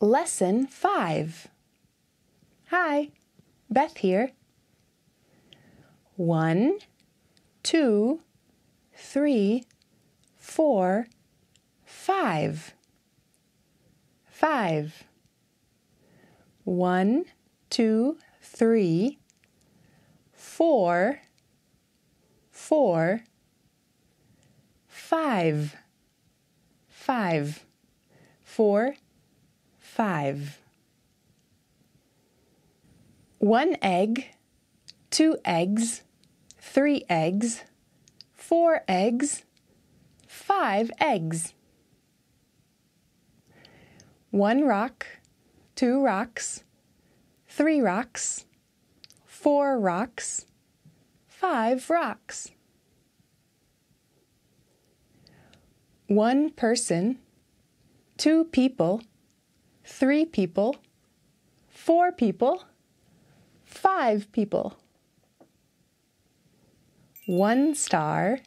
Lesson 5. Hi, Beth here. 1, 2, 3, 4, 5. 5. 1, 2, 3, 4, 4, 5. 5. 4, 5. 1 egg, 2 eggs, 3 eggs, 4 eggs, 5 eggs. 1 rock, 2 rocks, 3 rocks, 4 rocks, 5 rocks. 1 person, 2 people, 3 people, 4 people, 5 people. 1 star,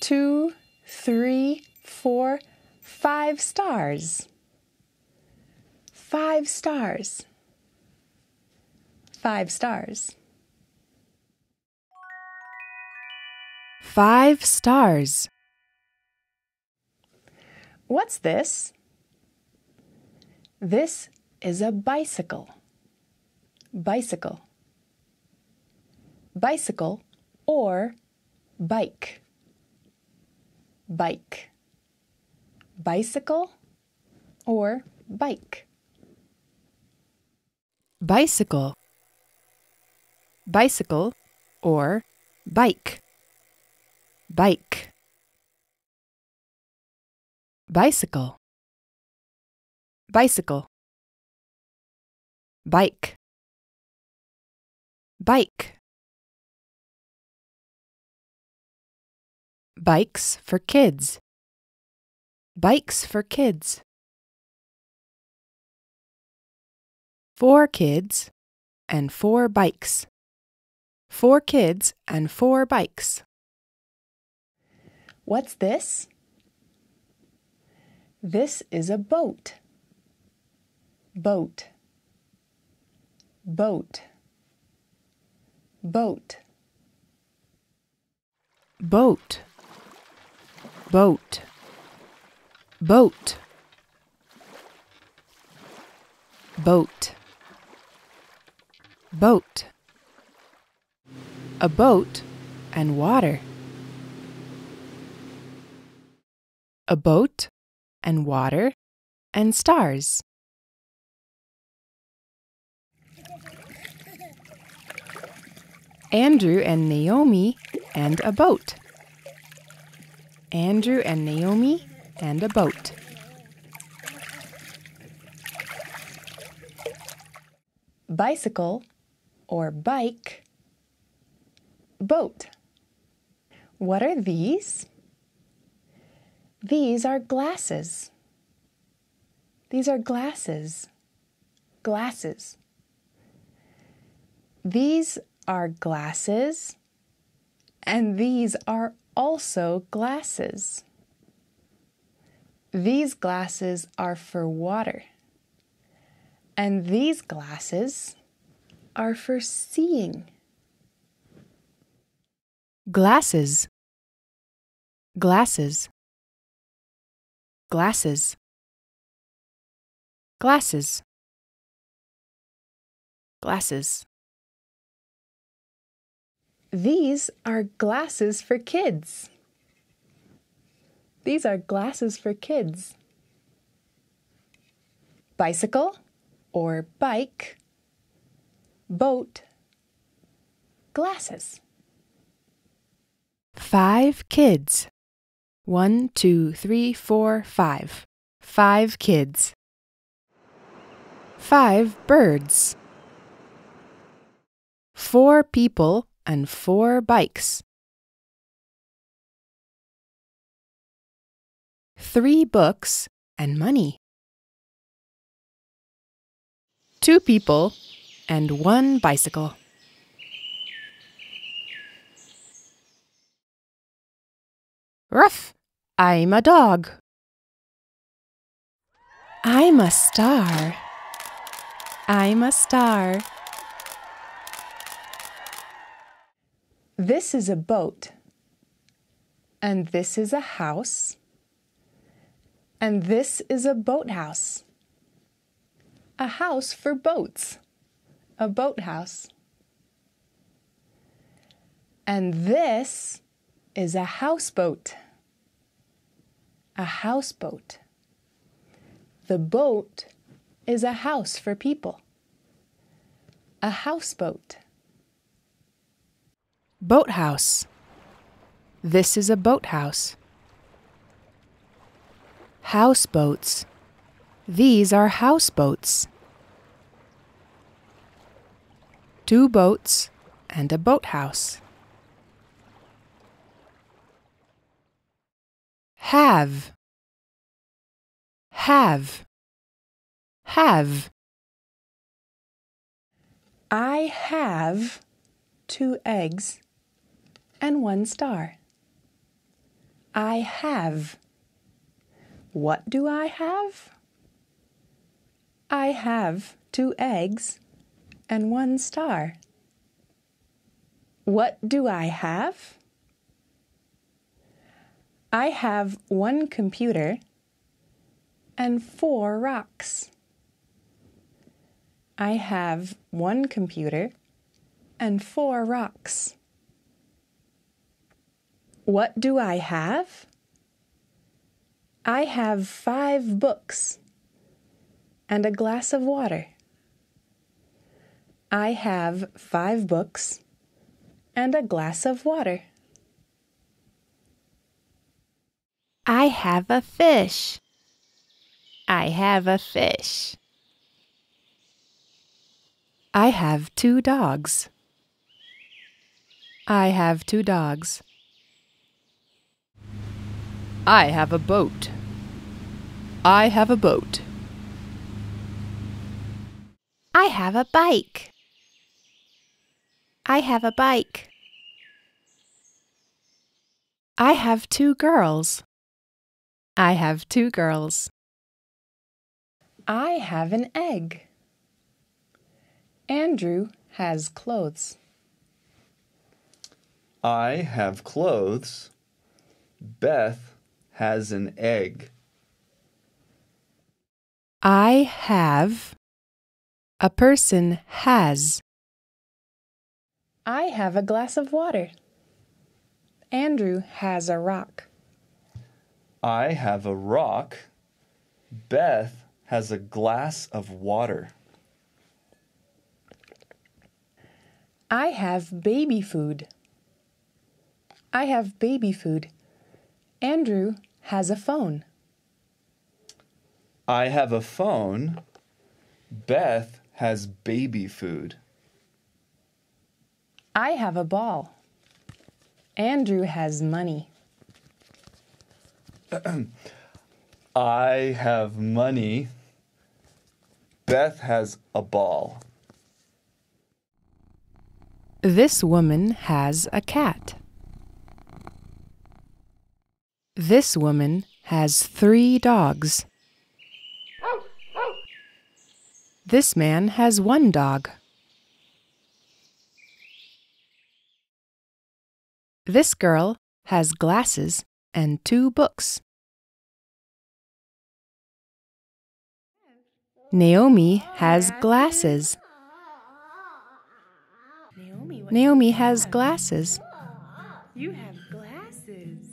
2, 3, 4, 5 stars. 5 stars. 5 stars. 5 stars. What's this? This is a bicycle. Bicycle. Bicycle or bike. Bike. Bicycle or bike. Bicycle. Bicycle or bike. Bike. Bicycle. Bicycle. Bike. Bike. Bikes for kids. Bikes for kids. 4 kids and 4 bikes. 4 kids and 4 bikes. What's this? This is a boat. Boat. Boat. Boat. Boat. Boat. Boat. Boat. Boat. A boat and water. A boat and water and stars. 1 Andrew and Naomi and a boat. 1 Andrew and Naomi and a boat. Bicycle or bike. Boat. What are these? These are glasses. These are glasses. Glasses. These are glasses, and these are also glasses. These glasses are for water, and these glasses are for seeing. Glasses. Glasses. Glasses. Glasses. Glasses. These are glasses for kids. These are glasses for kids. Bicycle or bike. Boat. Glasses. 5 kids. 1, 2, 3, 4, 5. 5 kids. 5 birds. 4 people. And 4 bikes. 3 books and money. 2 people and 1 bicycle. 'Ruff! I'm a dog. I'm a star. I'm a star. This is a boat, and this is a house, and this is a boathouse. A house for boats, a boathouse. And this is a houseboat, a houseboat. The boat is a house for people, a houseboat. Boathouse. This is a boathouse. Houseboats. These are houseboats. Two boats and a boathouse. Have. Have. Have. I have 2 eggs. And 1 star. I have. What do I have? I have 2 eggs and 1 star. What do I have? I have 1 computer and 4 rocks. I have 1 computer and 4 rocks. What do I have? I have 5 books and a glass of water. I have 5 books and a glass of water. I have a fish. I have a fish. I have 2 dogs. I have 2 dogs. I have a boat. I have a boat. I have a bike. I have a bike. I have 2 girls. I have 2 girls. I have an egg. Andrew has clothes. I have clothes. Beth has an egg. I have. A person has. I have a glass of water. Andrew has a rock. I have a rock. Beth has a glass of water. I have baby food. I have baby food. Andrew has a phone. I have a phone. Beth has baby food. I have a ball. Andrew has money. I have money. Beth has a ball. This woman has a cat. This woman has 3 dogs. This man has 1 dog. This girl has glasses and 2 books. Naomi has glasses. Naomi has glasses. You have glasses.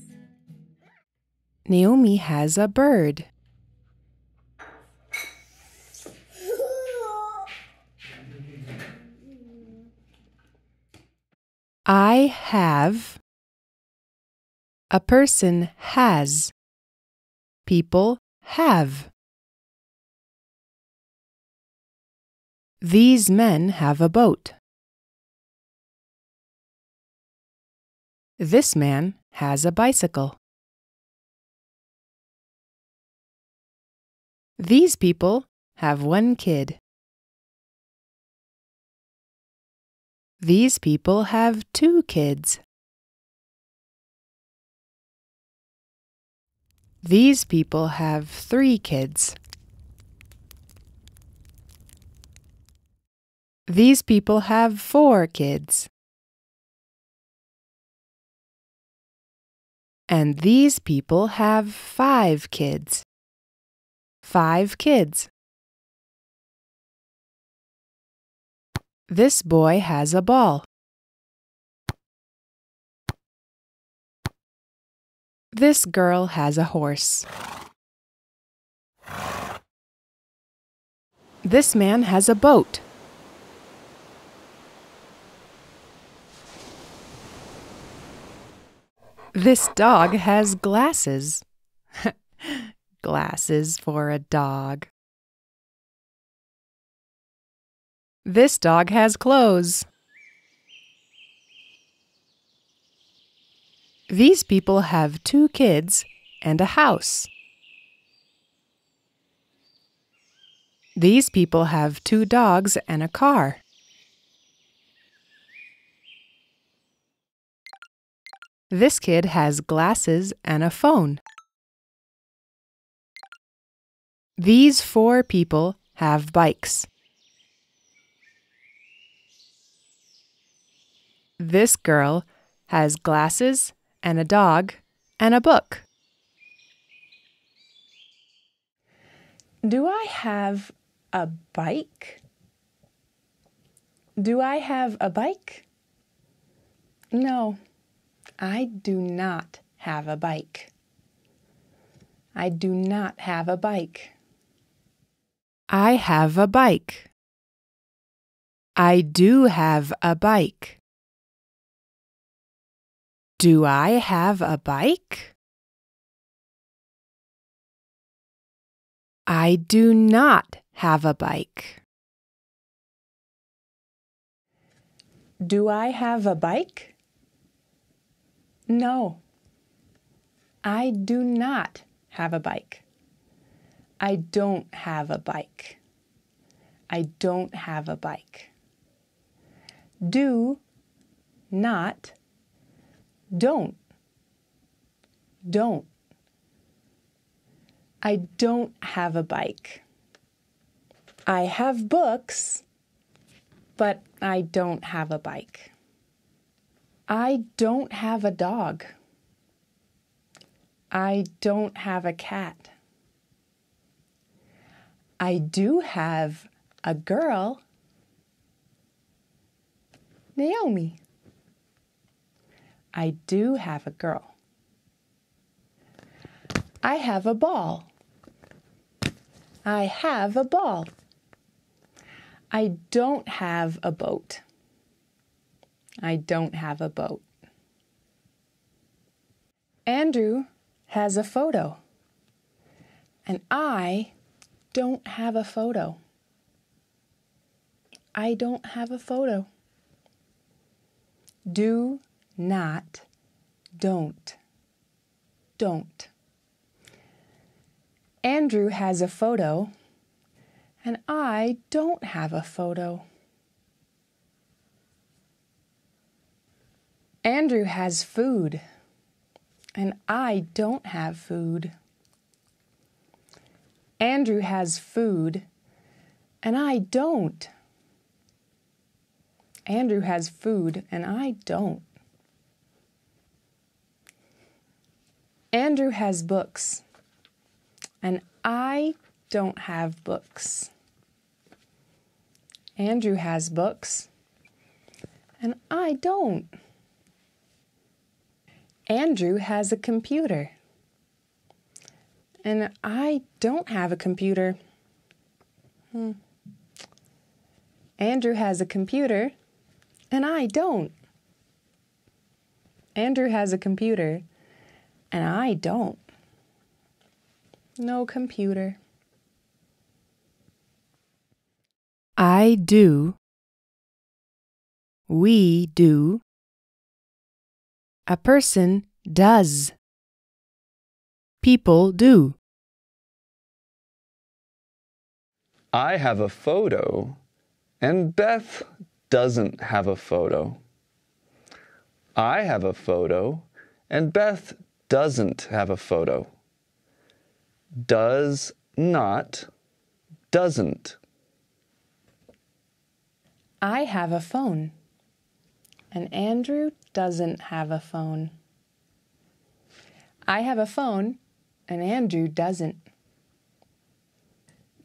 Naomi has a bird. I have. A person has. People have. These men have a boat. This man has a bicycle. These people have 1 kid. These people have 2 kids. These people have 3 kids. These people have 4 kids. And these people have 5 kids. 5 kids. This boy has a ball. This girl has a horse. This man has a boat. This dog has glasses. Glasses for a dog. This dog has clothes. These people have 2 kids and a house. These people have 2 dogs and a car. This kid has glasses and a phone. These 4 people have bikes. This girl has glasses and a dog and a book. Do I have a bike? Do I have a bike? No. I do not have a bike. I do not have a bike. I have a bike. I do have a bike. Do I have a bike? I do not have a bike. Do I have a bike? No, I do not have a bike. I don't have a bike. I don't have a bike. Do, not, don't, don't. I don't have a bike. I have books, but I don't have a bike. I don't have a dog. I don't have a cat. I do have a girl, Naomi. I do have a girl. I have a ball. I have a ball. I don't have a boat. I don't have a boat. Andrew has a photo, and I don't have a photo. I don't have a photo. Do not, don't, don't. Andrew has a photo, and I don't have a photo. Andrew has food, and I don't have food. Andrew has food, and I don't. Andrew has food, and I don't. Andrew has books, and I don't have books. Andrew has books, and I don't. Andrew has a computer, and I don't have a computer. Andrew has a computer, and I don't. Andrew has a computer, and I don't. No computer. I do. We do. A person does. People do. I have a photo, and Beth doesn't have a photo. I have a photo, and Beth doesn't have a photo. Does not, doesn't. I have a phone, and Andrew doesn't have a phone. I have a phone, and Andrew doesn't.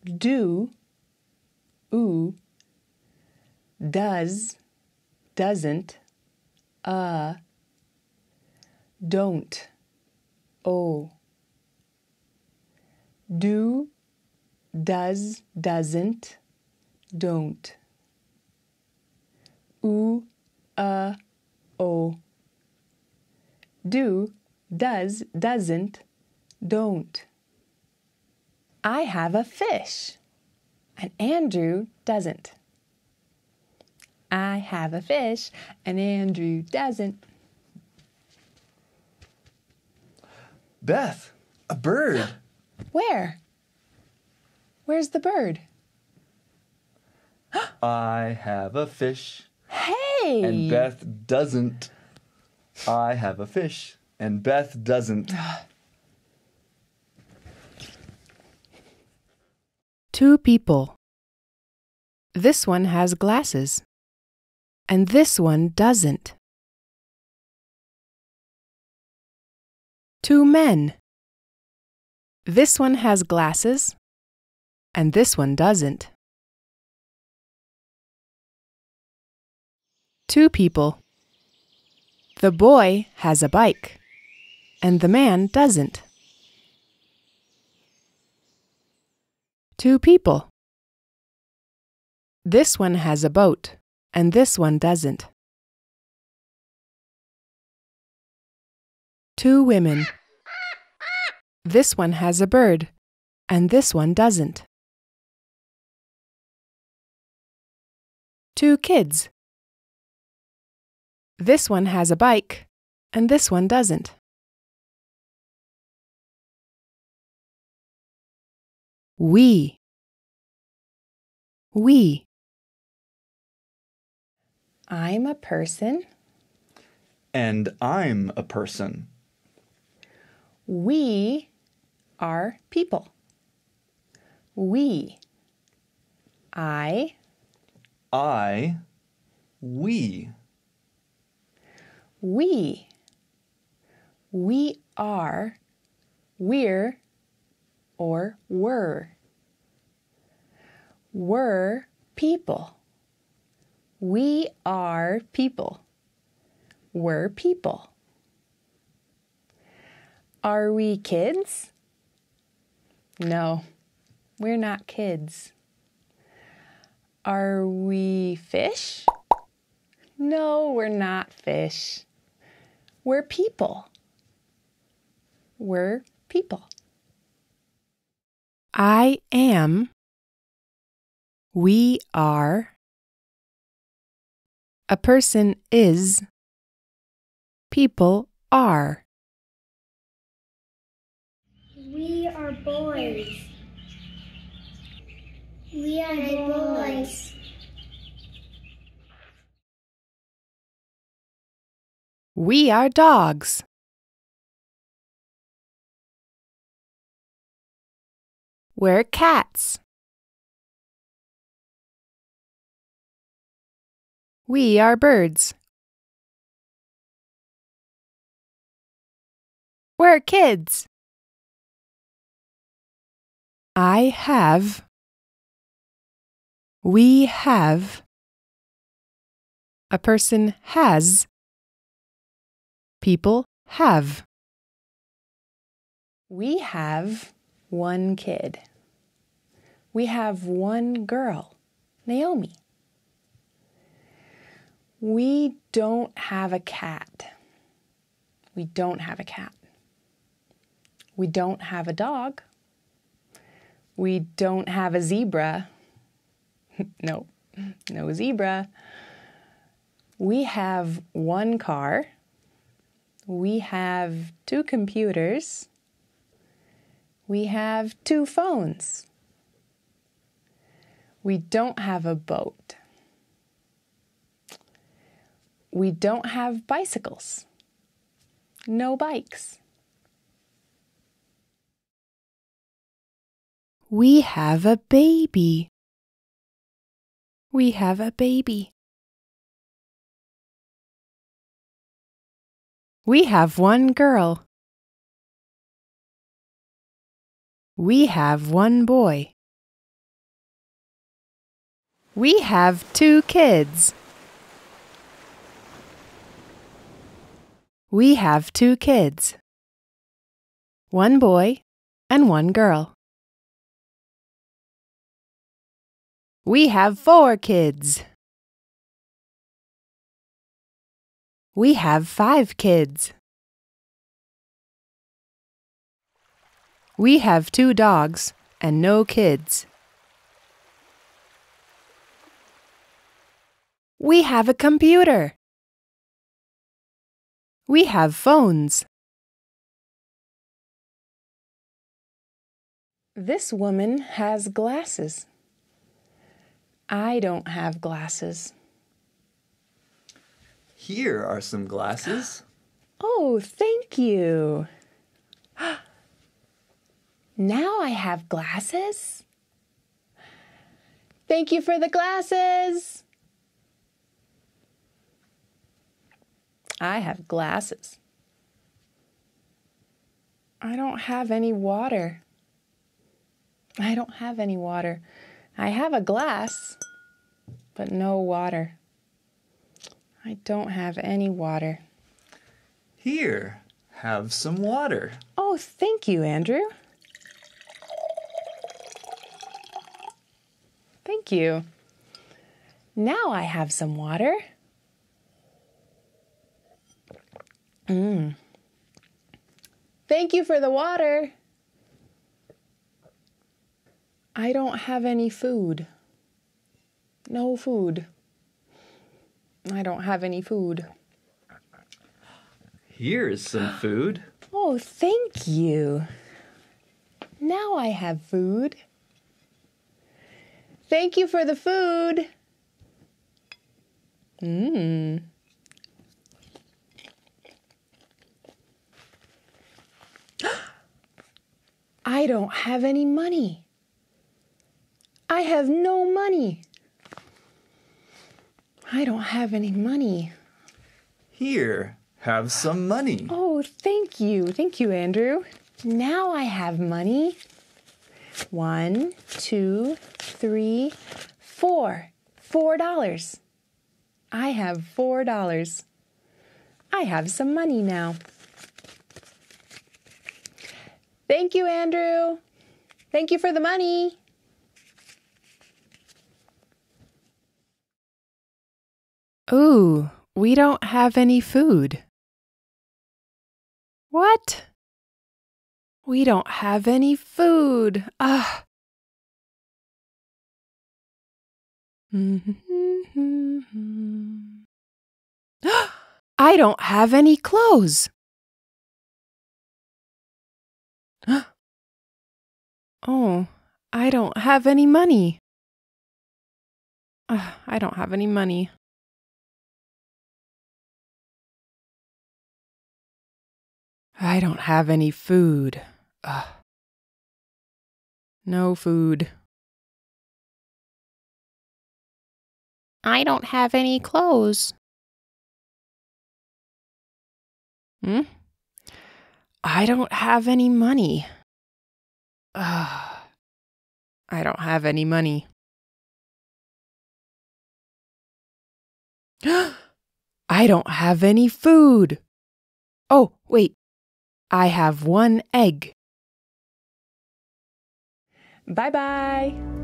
Do, ooh, does, doesn't, don't, oh. Do, does, doesn't, don't. Ooh, oh. Do, does, doesn't, don't. I have a fish, and Andrew doesn't. I have a fish, and Andrew doesn't. Beth, a bird. Where? Where's the bird? I have a fish. Hey! And Beth doesn't. I have a fish, and Beth doesn't. 2 people. This one has glasses, and this one doesn't. 2 men. This one has glasses, and this one doesn't. 2 people. The boy has a bike, and the man doesn't. 2 people. This one has a boat, and this one doesn't. 2 women. This one has a bird, and this one doesn't. 2 kids. This one has a bike, and this one doesn't. 'We' I'm a person, and I'm a person. We are people. We. I. We. We. We are, we're, or were. We're people. We are people. We're people. Are we kids? No, we're not kids. Are we fish? No, we're not fish. We're people. We're people. I am. We are. A person is. People are. We are boys. We are boys. We are dogs. We're cats. We are birds. We're kids. I have. We have. A person has. People have. We have 1 kid. We have 1 girl, Naomi. We don't have a cat. We don't have a cat. We don't have a dog. We don't have a zebra. No, no zebra. We have 1 car. We have 2 computers. We have 2 phones. We don't have a boat. We don't have bicycles. No bikes. We have a baby. We have a baby. We have one girl. We have one boy. We have two kids. We have two kids. One boy and one girl. We have four kids. We have five kids. We have two dogs and no kids. We have a computer. We have phones. This woman has glasses. I don't have glasses. Here are some glasses. Oh, thank you. Now I have glasses. Thank you for the glasses. I have glasses. I don't have any water. I don't have any water. I have a glass, but no water. I don't have any water. Here, have some water. Oh, thank you, Andrew. Thank you. Now I have some water. Thank you for the water. I don't have any food. No food. I don't have any food. Here is some food. Oh, thank you. Now I have food. Thank you for the food. I don't have any money. I have no money. I don't have any money. Here, have some money. Oh, thank you. Thank you, Andrew. Now I have money. 1, 2, 3, 4. $4. I have $4. I have some money now. Thank you, Andrew. Thank you for the money. Ooh, we don't have any food. What? We don't have any food. Ah. I don't have any clothes. Oh, I don't have any money. I don't have any money. I don't have any food. No food. I don't have any clothes. I don't have any money. I don't have any money. I don't have any food. Oh, wait. I have one egg. Bye-bye.